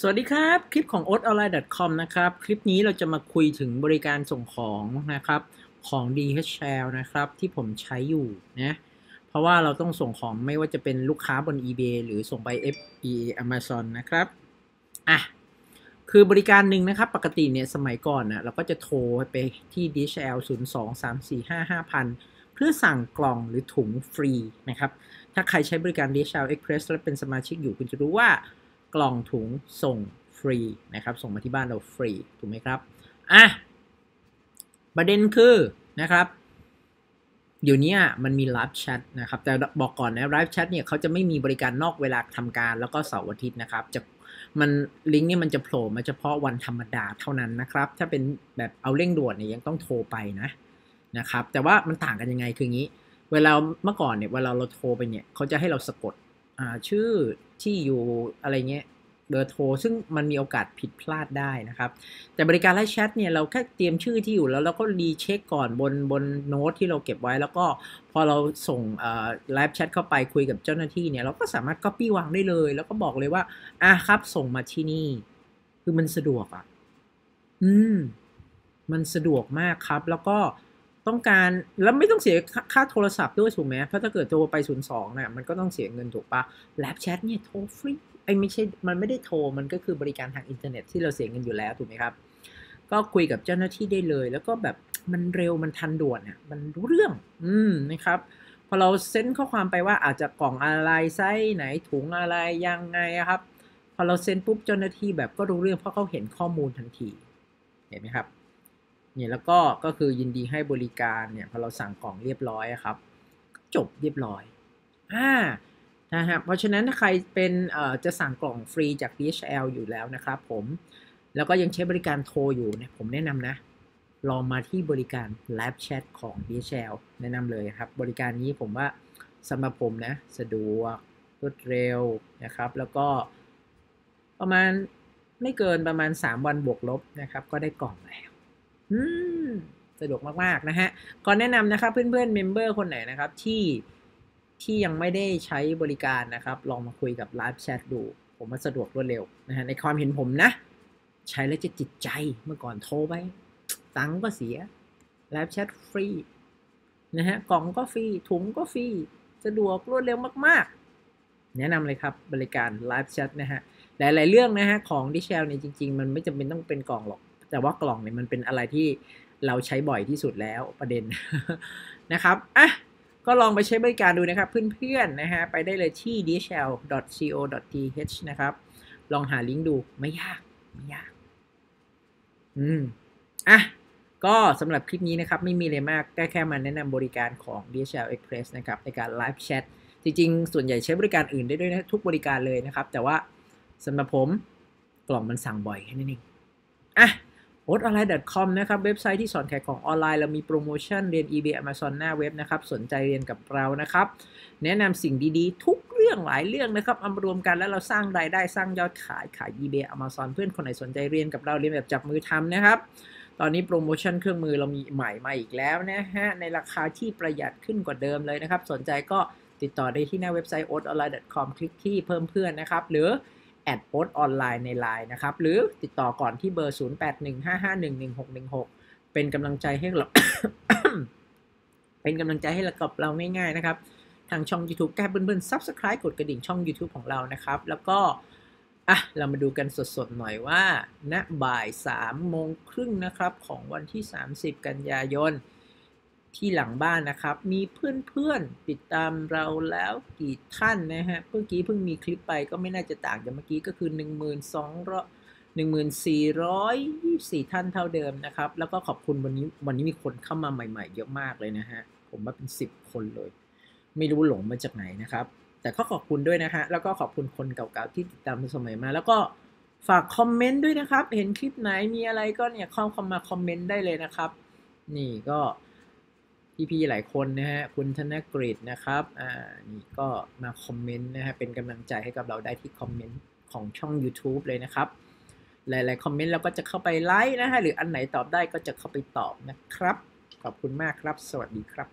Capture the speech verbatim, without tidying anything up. สวัสดีครับคลิปของ โอทไลน์ ดอท คอม นะครับคลิปนี้เราจะมาคุยถึงบริการส่งของนะครับของ ดี เอช แอล นะครับที่ผมใช้อยู่นะเพราะว่าเราต้องส่งของไม่ว่าจะเป็นลูกค้าบน eBay หรือส่งไป Amazon นะครับอ่ะคือบริการหนึ่งนะครับปกติเนี่ยสมัยก่อนนะเราก็จะโทรไปที่ ดี เอช แอล ศูนย์ สอง สาม สี่ ห้า ห้าพัน เพื่อสั่งกล่องหรือถุงฟรีนะครับถ้าใครใช้บริการ ดี เอช แอล Express และเป็นสมาชิกอยู่คุณจะรู้ว่ากล่องถุงส่งฟรีนะครับส่งมาที่บ้านเราฟรีถูกไหมครับอ่ะประเด็นคือนะครับเดี๋ยวนี้มันมีไลฟ์แชทนะครับแต่บอกก่อนนะไลฟ์แชทเนี่ยเขาจะไม่มีบริการนอกเวลาทำการแล้วก็เสาร์อาทิตย์นะครับจะมันลิงก์นี่มันจะโผล่มาเฉพาะวันธรรมดาเท่านั้นนะครับถ้าเป็นแบบเอาเร่งด่วนเนี่ยยังต้องโทรไปนะนะครับแต่ว่ามันต่างกันยังไงคืองี้เวลาเมื่อก่อนเนี่ยเวลาเราโทรไปเนี่ยเขาจะให้เราสะกดชื่อที่อยู่อะไรเงี้ยเบอร์โทรซึ่งมันมีโอกาสผิดพลาดได้นะครับแต่บริการไลฟ์แชทเนี่ยเราแค่เตรียมชื่อที่อยู่แล้วเราก็รีเช็คก่อนบนบนโน้ตที่เราเก็บไว้แล้วก็พอเราส่งไลฟ์แชทเข้าไปคุยกับเจ้าหน้าที่เนี่ยเราก็สามารถ Copy วางได้เลยแล้วก็บอกเลยว่าอ่ะครับส่งมาที่นี่คือมันสะดวกอ่ะอืมมันสะดวกมากครับแล้วก็ต้องการแล้วไม่ต้องเสียค่าโทรศัพท์ด้วยถูกไหมเพราะถ้าเกิดโทรไปศูนย์ สองเนี่ยมันก็ต้องเสียเงินถูกปะไลฟ์แชทเนี่ยโทรฟรีไอ้ไม่ใช่มันไม่ได้โทรมันก็คือบริการทางอินเทอร์เน็ตที่เราเสียเงินอยู่แล้วถูกไหมครับก็คุยกับเจ้าหน้าที่ได้เลยแล้วก็แบบมันเร็วมันทันด่วนเนี่ยมันรู้เรื่องอืมนะครับพอเราเซ็นข้อความไปว่าอาจจะกล่องอะไรไซส์ไหนถุงอะไรยังไงครับพอเราเซ็นปุ๊บเจ้าหน้าที่แบบก็รู้เรื่องเพราะเขาเห็นข้อมูลทันทีเห็นไหมครับเนี่ยแล้วก็ก็คือยินดีให้บริการเนี่ยพอเราสั่งกล่องเรียบร้อยครับจบเรียบร้อยอ่านะฮะเพราะฉะนั้นถ้าใครเป็นเอ่อจะสั่งกล่องฟรีจาก ดี เอช แอล อยู่แล้วนะครับผมแล้วก็ยังใช้บริการโทรอยู่เนี่ยผมแนะนำนะลองมาที่บริการ Live Chat ของ ดี เอช แอล แนะนำเลยครับบริการนี้ผมว่าสำหรับผมนะสะดวกรวดเร็วนะครับแล้วก็ประมาณไม่เกินประมาณสามวันบวกลบนะครับก็ได้กล่องแล้วสะดวกมากๆนะฮะก่อนแนะนำนะครับเพื่อนๆเมมเบอร์คนไหนนะครับที่ที่ยังไม่ได้ใช้บริการนะครับลองมาคุยกับไลฟ์แชทดูผมว่าสะดวกรวดเร็วนะฮะในความเห็นผมนะใช้แล้วจะจิตใจเมื่อก่อนโทรไปตังค์ก็เสียไลฟ์แชทฟรีนะฮะกล่องก็ฟรีถุงก็ฟรีสะดวกรวดเร็วมากๆแนะนำเลยครับบริการไลฟ์แชทนะฮะหลายๆเรื่องนะฮะของดี เอช แอลเนี่ยจริงๆมันไม่จำเป็นต้องเป็นกล่องหรอกแต่ว่ากล่องเนี่ยมันเป็นอะไรที่เราใช้บ่อยที่สุดแล้วประเด็นนะครับอ่ะก็ลองไปใช้บริการดูนะครับเพื่อนๆนะฮะไปได้เลยที่ ดี เอช แอล ดอท ซี โอ ดอท ที เอช นะครับลองหาลิงก์ดูไม่ยากไม่ยากอืมอ่ะก็สำหรับคลิปนี้นะครับไม่มีอะไรมากแค่แค่มาแนะนำบริการของ ดี เอช แอล Express นะครับในการไลฟ์แชทจริงๆส่วนใหญ่ใช้บริการอื่นได้ด้วยนะทุกบริการเลยนะครับแต่ว่าสำหรับผมกล่องมันสั่งบ่อยแค่นั้นเองอ่ะโอทไลน์ ดอท คอม นะครับเว็บไซต์ที่สอนขายของออนไลน์เรามีโปรโมชั่นเรียน eBay Amazon หน้าเว็บนะครับสนใจเรียนกับเรานะครับแนะนำสิ่งดีๆทุกเรื่องหลายเรื่องนะครับเอามารวมกันแล้วเราสร้างรายได้สร้างยอดขายขาย eBay Amazon เพื่อนคนไหนสนใจเรียนกับเราเรียนแบบจับมือทำนะครับตอนนี้โปรโมชั่นเครื่องมือเรามีใหม่มาอีกแล้วนะฮะในราคาที่ประหยัดขึ้นกว่าเดิมเลยนะครับสนใจก็ติดต่อได้ที่หน้าเว็บไซต์ โอทไลน์ ดอท คอม คลิกที่เพิ่มเพื่อนนะครับหรือแอดโพสต์ออนไลน์ใน ไลน์ นะครับหรือติดต่อก่อนที่เบอร์ ศูนย์ แปด หนึ่ง ห้า ห้า หนึ่ง หนึ่ง หก หนึ่ง หก เป็นกำลังใจให้เรา เป็นกำลังใจให้เรากับเราง่ายๆนะครับทางช่อง YouTube แก้เบิ้ลๆ Subscribe กดกระดิ่งช่อง YouTube ของเรานะครับแล้วก็อ่ะเรามาดูกันสดๆหน่อยว่าณบ่ายสามโมงครึ่งนะครับของวันที่สามสิบกันยายนที่หลังบ้านนะครับมีเพื่อนๆติดตามเราแล้วกี่ท่านนะฮะเมื่อกี้เพิ่งมีคลิปไปก็ไม่น่าจะต่างจากเมื่อกี้ก็คือ หนึ่งหมื่นสี่ร้อยยี่สิบสี่ ท่านเท่าเดิมนะครับแล้วก็ขอบคุณวันนี้วันนี้มีคนเข้ามาใหม่ๆเยอะมากเลยนะฮะผมว่าเป็นสิบคนเลยไม่รู้หลงมาจากไหนนะครับแต่ก็ขอบคุณด้วยนะฮะแล้วก็ขอบคุณคนเก่าๆที่ติดตามสมัยมาแล้วก็ฝากคอมเมนต์ด้วยนะครับเห็นคลิปไหนมีอะไรก็เนี่ยเข้ามาคอมเมนต์ได้เลยนะครับนี่ก็พี่ๆหลายคนนะฮะคุณธนกฤษนะครับอ่านี่ก็มาคอมเมนต์นะฮะเป็นกำลังใจให้กับเราได้ที่คอมเมนต์ของช่อง YouTube เลยนะครับหลายๆคอมเมนต์เราก็จะเข้าไปไลค์นะฮะหรืออันไหนตอบได้ก็จะเข้าไปตอบนะครับขอบคุณมากครับสวัสดีครับ